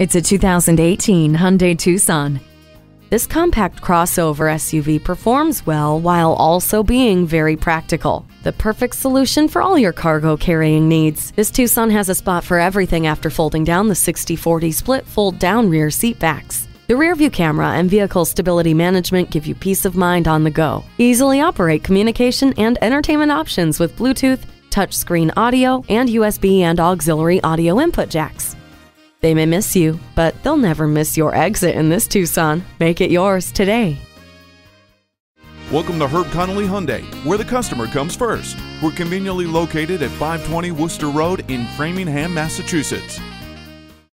It's a 2018 Hyundai Tucson. This compact crossover SUV performs well while also being very practical. The perfect solution for all your cargo carrying needs. This Tucson has a spot for everything after folding down the 60/40 split fold-down rear seat backs. The rearview camera and vehicle stability management give you peace of mind on the go. Easily operate communication and entertainment options with Bluetooth, touchscreen audio, and USB and auxiliary audio input jacks. They may miss you, but they'll never miss your exit in this Tucson. Make it yours today. Welcome to Herb Connolly Hyundai, where the customer comes first. We're conveniently located at 520 Worcester Road in Framingham, Massachusetts.